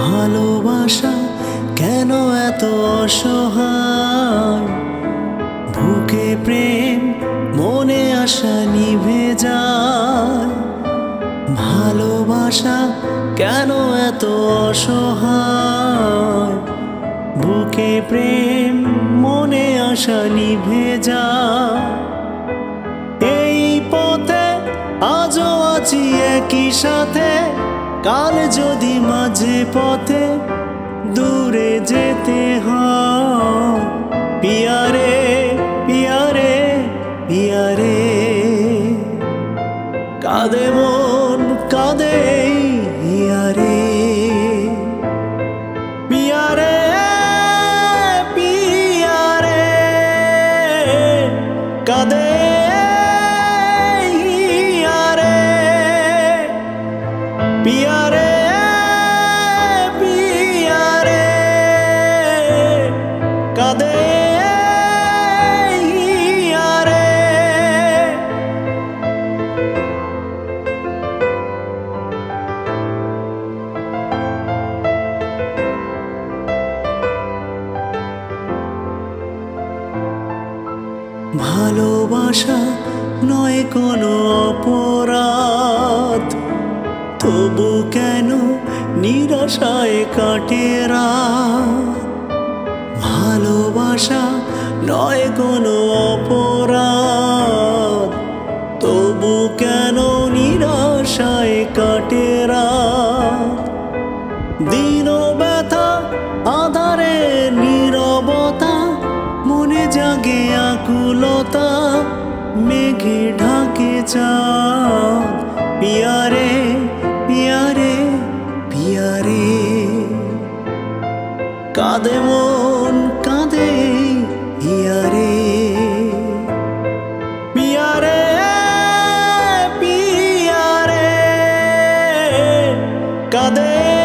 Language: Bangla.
ভালোবাসা কেন এত অসহায়, বুকে প্রেম মনে আশা নিভে যায়। ভালোবাসা কেন এত অসহায়, বুকে প্রেম মনে আশা নিভে যায়। এই পথে আজও আছি একই সাথে, কাল যদি মাঝে পথে দূরে যেতে হয়। পিয়া রে পিয়া রে পিয়া রে, কাঁদে মন কাঁদে পিয়া রে। পিয়া রে পিয়া রে, কাঁদে পিয়া রে পিয়া রে, কাঁদে পিয়া রে। ভালোবাসা নয় কোনো অপরাধ, তবু কেন নিরাশায় কাটে রাত। ভালোবাসা নয় কোনো অপরাধ, তবু কেন নিরাশায় কাটে রাত। দিন ব্যথা আধারে নীরবতা, মনে জাগে আকুলতা, মেঘে ঢাকে চাঁদ। পিয়া রে পিয়া রে পিয়া রে, কাঁদে মন কাঁদে পিয়া রে। পিয়া রে পিয়া রে, কাঁদে।